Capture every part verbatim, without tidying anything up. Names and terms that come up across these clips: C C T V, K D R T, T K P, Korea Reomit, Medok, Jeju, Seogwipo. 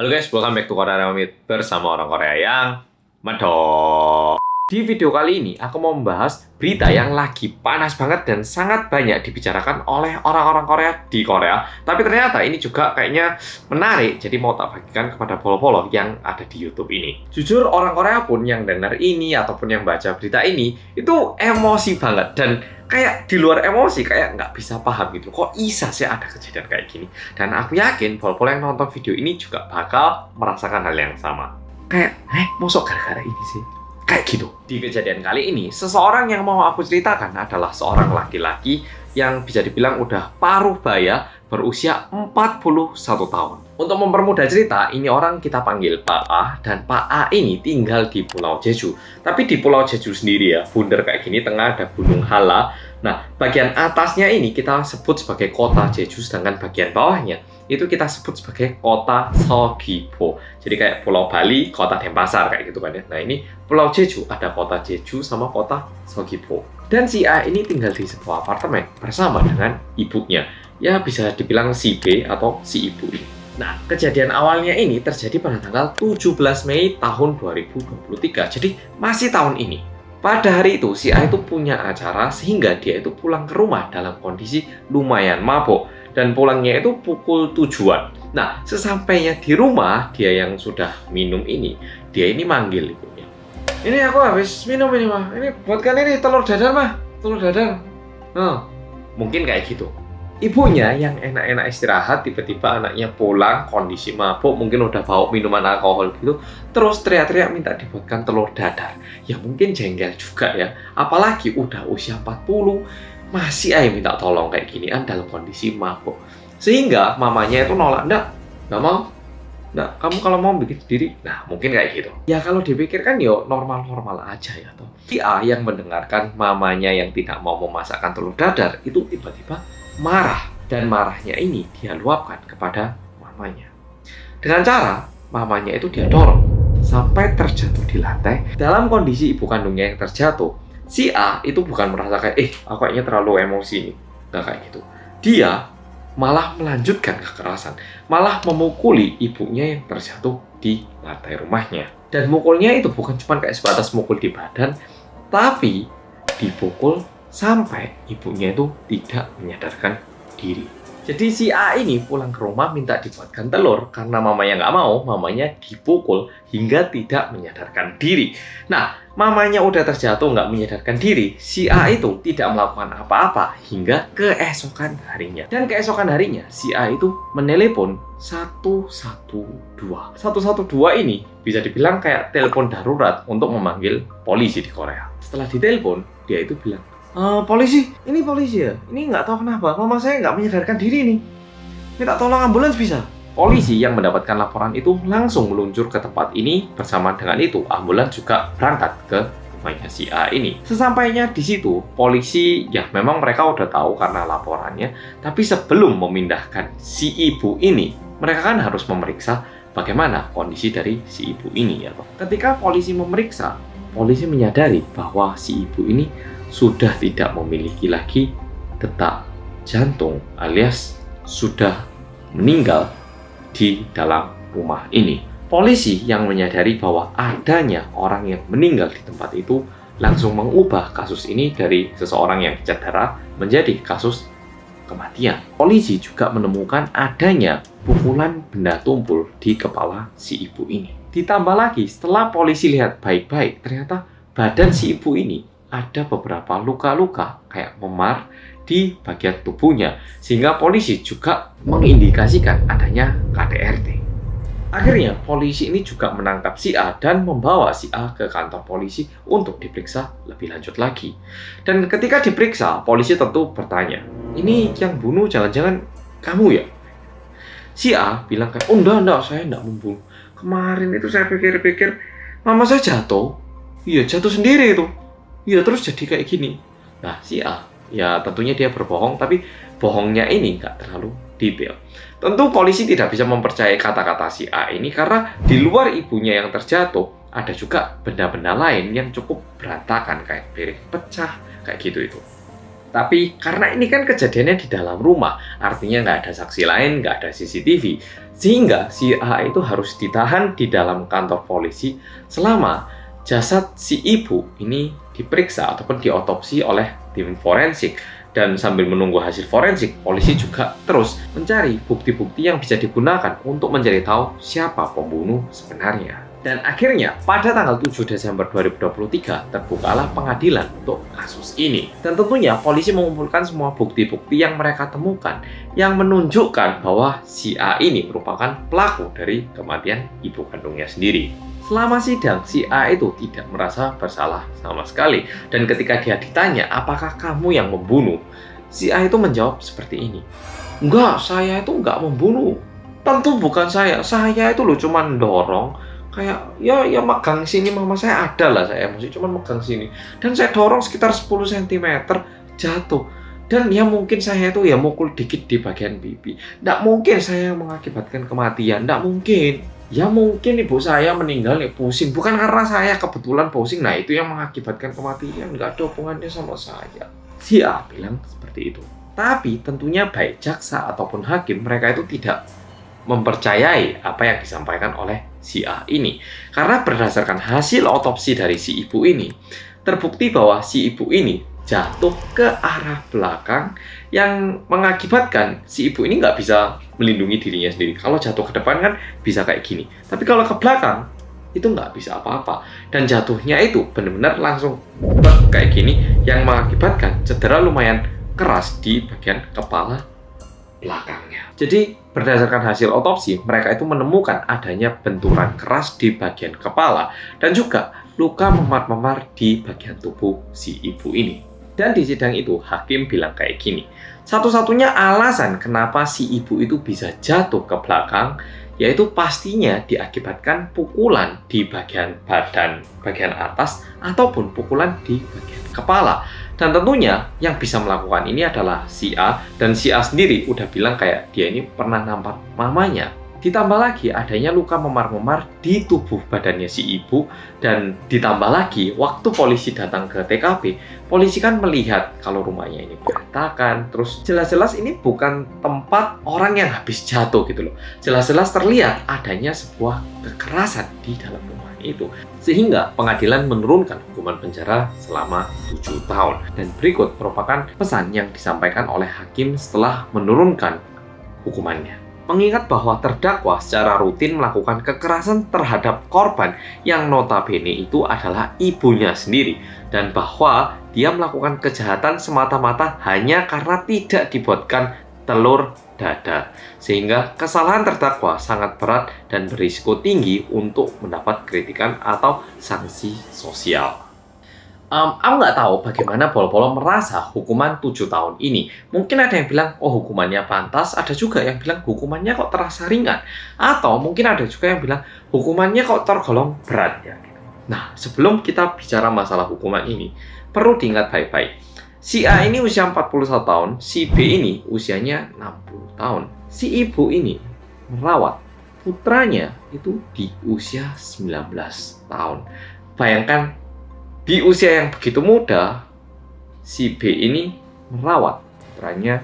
Halo guys, welcome back to Korea Reomit bersama orang Korea yang medok. Di video kali ini, aku mau membahas berita yang lagi panas banget dan sangat banyak dibicarakan oleh orang-orang Korea di Korea. Tapi ternyata ini juga kayaknya menarik, jadi mau tak bagikan kepada polo-polo yang ada di YouTube ini. Jujur, orang Korea pun yang dengar ini ataupun yang baca berita ini, itu emosi banget dan kayak di luar emosi, kayak nggak bisa paham gitu. Kok bisa sih ada kejadian kayak gini? Dan aku yakin pol-pol yang nonton video ini juga bakal merasakan hal yang sama. Kayak, eh, mosok gara-gara ini sih? Kayak gitu. Di kejadian kali ini, seseorang yang mau aku ceritakan adalah seorang laki-laki yang bisa dibilang udah paruh baya berusia empat puluh satu tahun. Untuk mempermudah cerita, ini orang kita panggil Pak A, dan Pak A ini tinggal di Pulau Jeju. Tapi di Pulau Jeju sendiri ya, bundar kayak gini, tengah ada Gunung Hala. Nah, bagian atasnya ini kita sebut sebagai kota Jeju, sedangkan bagian bawahnya itu kita sebut sebagai kota Seogwipo. Jadi kayak Pulau Bali, kota Denpasar, kayak gitu kan ya. Nah ini Pulau Jeju, ada kota Jeju sama kota Seogwipo. Dan si A ini tinggal di sebuah apartemen bersama dengan ibunya. Ya bisa dibilang si B atau si ibu ini. Nah, kejadian awalnya ini terjadi pada tanggal tujuh belas Mei tahun dua ribu dua puluh tiga. Jadi masih tahun ini. Pada hari itu, si A itu punya acara sehingga dia itu pulang ke rumah dalam kondisi lumayan mabuk. Dan pulangnya itu pukul tujuan. Nah, sesampainya di rumah, dia yang sudah minum ini, dia ini manggil ibunya. Ini aku habis minum ini, mah. Ini buatkan ini telur dadar, mah. Telur dadar. Nah, mungkin kayak gitu. Ibunya yang enak-enak istirahat, tiba-tiba anaknya pulang kondisi mabuk, mungkin udah bawa minuman alkohol gitu, terus teriak-teriak minta dibuatkan telur dadar. Ya mungkin jengkel juga ya, apalagi udah usia empat puluh masih aja minta tolong kayak ginian dalam kondisi mabuk. Sehingga mamanya itu nolak, nggak, nggak mau, nggak, kamu kalau mau bikin sendiri. Nah mungkin kayak gitu ya, kalau dipikirkan yo normal-normal aja ya toh. Si A yang mendengarkan mamanya yang tidak mau memasakkan telur dadar itu tiba-tiba marah, dan marahnya ini dia luapkan kepada mamanya dengan cara mamanya itu dia dorong sampai terjatuh di lantai. Dalam kondisi ibu kandungnya yang terjatuh, si A itu bukan merasa kayak eh aku kayaknya terlalu emosi nih, nggak kayak gitu. Dia malah melanjutkan kekerasan, malah memukuli ibunya yang terjatuh di lantai rumahnya. Dan mukulnya itu bukan cuma kayak sebatas mukul di badan, tapi dipukul sampai ibunya itu tidak menyadarkan diri. Jadi si A ini pulang ke rumah minta dibuatkan telur, karena mamanya nggak mau, mamanya dipukul hingga tidak menyadarkan diri. Nah, mamanya udah terjatuh nggak menyadarkan diri, si A itu tidak melakukan apa-apa hingga keesokan harinya. Dan keesokan harinya, si A itu menelepon satu satu dua. satu satu dua ini bisa dibilang kayak telepon darurat untuk memanggil polisi di Korea. Setelah ditelepon, dia itu bilang, Uh, polisi, ini polisi ya? Ini nggak tahu kenapa, mama saya nggak menyadarkan diri nih. Minta tolong ambulans bisa? Polisi yang mendapatkan laporan itu langsung meluncur ke tempat ini. Bersama dengan itu, ambulans juga berangkat ke rumahnya si A ini. Sesampainya di situ, polisi ya memang mereka udah tahu karena laporannya. Tapi sebelum memindahkan si ibu ini, mereka kan harus memeriksa bagaimana kondisi dari si ibu ini ya. Ketika polisi memeriksa, polisi menyadari bahwa si ibu ini sudah tidak memiliki lagi detak jantung, alias sudah meninggal di dalam rumah ini. Polisi yang menyadari bahwa adanya orang yang meninggal di tempat itu langsung mengubah kasus ini dari seseorang yang cedera menjadi kasus kematian. Polisi juga menemukan adanya pukulan benda tumpul di kepala si ibu ini. Ditambah lagi, setelah polisi lihat baik-baik, ternyata badan si ibu ini ada beberapa luka-luka kayak memar di bagian tubuhnya, sehingga polisi juga mengindikasikan adanya K D R T. Akhirnya polisi ini juga menangkap si A dan membawa si A ke kantor polisi untuk diperiksa lebih lanjut lagi. Dan ketika diperiksa, polisi tentu bertanya, ini yang bunuh jangan-jangan kamu ya? Si A bilang kayak, oh enggak, enggak, saya enggak membunuh. Kemarin itu saya pikir-pikir, mama saya jatuh. Iya, jatuh sendiri itu. Ya terus jadi kayak gini. Nah si A, ya tentunya dia berbohong, tapi bohongnya ini nggak terlalu detail. Tentu polisi tidak bisa mempercayai kata-kata si A ini, karena di luar ibunya yang terjatuh, ada juga benda-benda lain yang cukup berantakan, kayak piring pecah, kayak gitu itu. Tapi karena ini kan kejadiannya di dalam rumah, artinya nggak ada saksi lain, nggak ada C C T V, sehingga si A itu harus ditahan di dalam kantor polisi selama jasad si ibu ini diperiksa ataupun diotopsi oleh tim forensik. Dan sambil menunggu hasil forensik, polisi juga terus mencari bukti-bukti yang bisa digunakan untuk mencari tahu siapa pembunuh sebenarnya. Dan akhirnya, pada tanggal tujuh Desember dua ribu dua puluh tiga, terbukalah pengadilan untuk kasus ini. Dan tentunya, polisi mengumpulkan semua bukti-bukti yang mereka temukan, yang menunjukkan bahwa si A ini merupakan pelaku dari kematian ibu kandungnya sendiri. Selama sidang, si A itu tidak merasa bersalah sama sekali. Dan ketika dia ditanya, apakah kamu yang membunuh? Si A itu menjawab seperti ini, enggak, saya itu enggak membunuh. Tentu bukan saya, saya itu loh cuma dorong. Kayak, ya ya megang sini, mama saya ada lah, saya masih cuman megang sini. Dan saya dorong sekitar sepuluh sentimeter, jatuh. Dan ya mungkin saya itu ya mukul dikit di bagian pipi. Nggak mungkin saya mengakibatkan kematian, nggak mungkin. Ya mungkin ibu saya meninggal ya pusing, bukan karena saya kebetulan pusing, nah itu yang mengakibatkan kematian, nggak ada hubungannya sama saya. Si A bilang seperti itu. Tapi tentunya baik jaksa ataupun hakim, mereka itu tidak mempercayai apa yang disampaikan oleh si A ini, karena berdasarkan hasil otopsi dari si ibu ini terbukti bahwa si ibu ini jatuh ke arah belakang yang mengakibatkan si ibu ini nggak bisa melindungi dirinya sendiri. Kalau jatuh ke depan kan bisa kayak gini, tapi kalau ke belakang itu nggak bisa apa-apa, dan jatuhnya itu benar-benar langsung kayak gini yang mengakibatkan cedera lumayan keras di bagian kepala belakangnya. Jadi berdasarkan hasil otopsi, mereka itu menemukan adanya benturan keras di bagian kepala dan juga luka memar-memar di bagian tubuh si ibu ini. Dan di sidang itu hakim bilang kayak gini, satu-satunya alasan kenapa si ibu itu bisa jatuh ke belakang yaitu pastinya diakibatkan pukulan di bagian badan, bagian atas ataupun pukulan di bagian kepala. Dan tentunya yang bisa melakukan ini adalah si A, dan si A sendiri udah bilang kayak dia ini pernah nampak mamanya. Ditambah lagi adanya luka memar-memar di tubuh badannya si ibu, dan ditambah lagi waktu polisi datang ke T K P, polisi kan melihat kalau rumahnya ini berantakan, terus jelas-jelas ini bukan tempat orang yang habis jatuh gitu loh. Jelas-jelas terlihat adanya sebuah kekerasan di dalam rumah itu, sehingga pengadilan menurunkan hukuman penjara selama tujuh tahun. Dan berikut merupakan pesan yang disampaikan oleh hakim setelah menurunkan hukumannya. Mengingat bahwa terdakwa secara rutin melakukan kekerasan terhadap korban yang notabene itu adalah ibunya sendiri, dan bahwa dia melakukan kejahatan semata-mata hanya karena tidak dibuatkan telur dada, sehingga kesalahan terdakwa sangat berat dan berisiko tinggi untuk mendapat kritikan atau sanksi sosial. Um, aku nggak tahu bagaimana Bolo-Bolo merasa hukuman tujuh tahun ini. Mungkin ada yang bilang, oh hukumannya pantas, ada juga yang bilang hukumannya kok terasa ringan, atau mungkin ada juga yang bilang hukumannya kok tergolong berat ya. Nah, sebelum kita bicara masalah hukuman ini, perlu diingat baik-baik. Si A ini usia empat puluh satu tahun, si B ini usianya enam puluh tahun. Si ibu ini merawat putranya itu di usia sembilan belas tahun. Bayangkan di usia yang begitu muda, si B ini merawat putranya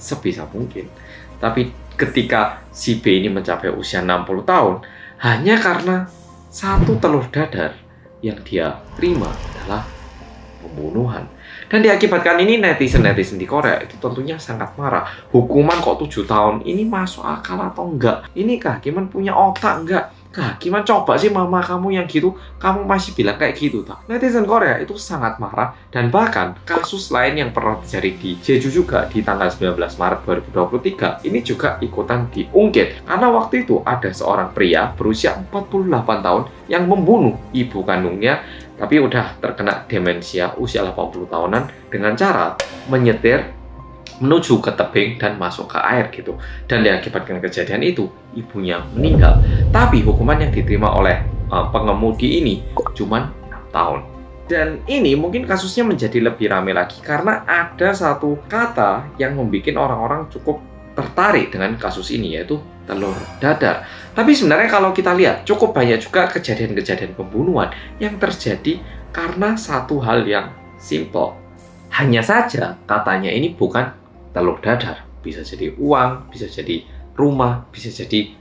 sebisa mungkin. Tapi ketika si B ini mencapai usia enam puluh tahun, hanya karena satu telur dadar yang dia terima adalah pembunuhan. Dan diakibatkan ini netizen-netizen di Korea itu tentunya sangat marah. Hukuman kok tujuh tahun, ini masuk akal atau enggak? Ini kehakiman punya otak enggak? Kehakiman coba sih mama kamu yang gitu, kamu masih bilang kayak gitu tak? Netizen Korea itu sangat marah, dan bahkan kasus lain yang pernah terjadi di Jeju juga di tanggal sembilan belas Maret dua ribu dua puluh tiga ini juga ikutan diungkit. Karena waktu itu ada seorang pria berusia empat puluh delapan tahun yang membunuh ibu kandungnya, tapi udah terkena demensia usia delapan puluh tahunan dengan cara menyetir menuju ke tebing dan masuk ke air gitu. Dan diakibatkan kejadian itu ibunya meninggal. Tapi hukuman yang diterima oleh uh, pengemudi ini cuma enam tahun. Dan ini mungkin kasusnya menjadi lebih ramai lagi karena ada satu kata yang membuat orang-orang cukup tertarik dengan kasus ini, yaitu telur dadar. Tapi sebenarnya kalau kita lihat cukup banyak juga kejadian-kejadian pembunuhan yang terjadi karena satu hal yang simple, Hanya saja katanya ini bukan telur dadar. Bisa jadi uang, bisa jadi rumah, bisa jadi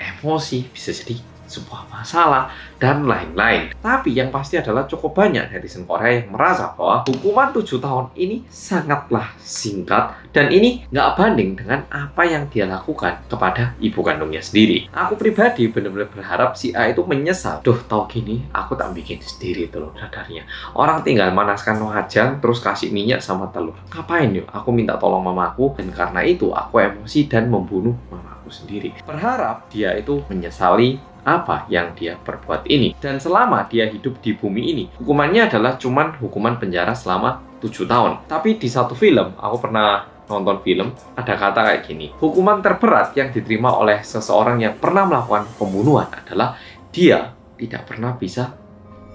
emosi, bisa jadi sebuah masalah, dan lain-lain. Tapi yang pasti adalah cukup banyak netizen Korea yang merasa bahwa hukuman tujuh tahun ini sangatlah singkat, dan ini nggak banding dengan apa yang dia lakukan kepada ibu kandungnya sendiri. Aku pribadi benar-benar berharap si A itu menyesal. Duh, tau gini, aku tak bikin sendiri telur dadarnya. Orang tinggal manaskan wajan, terus kasih minyak sama telur. Ngapain yuk? Aku minta tolong mamaku, dan karena itu aku emosi dan membunuh mamaku sendiri. Berharap dia itu menyesali apa yang dia perbuat ini, dan selama dia hidup di bumi ini hukumannya adalah cuman hukuman penjara selama tujuh tahun. Tapi di satu film, aku pernah nonton film, ada kata kayak gini, hukuman terberat yang diterima oleh seseorang yang pernah melakukan pembunuhan adalah dia tidak pernah bisa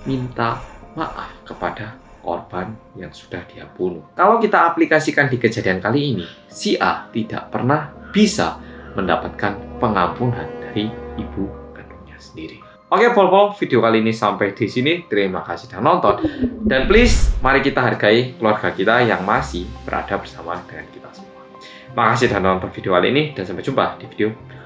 minta maaf kepada korban yang sudah dia bunuh. Kalau kita aplikasikan di kejadian kali ini, si A tidak pernah bisa mendapatkan pengampunan dari ibu sendiri. Oke, pol-pol, video kali ini sampai di sini. Terima kasih sudah nonton. Dan please, mari kita hargai keluarga kita yang masih berada bersama dengan kita semua. Makasih sudah nonton video kali ini, dan sampai jumpa di video berikutnya.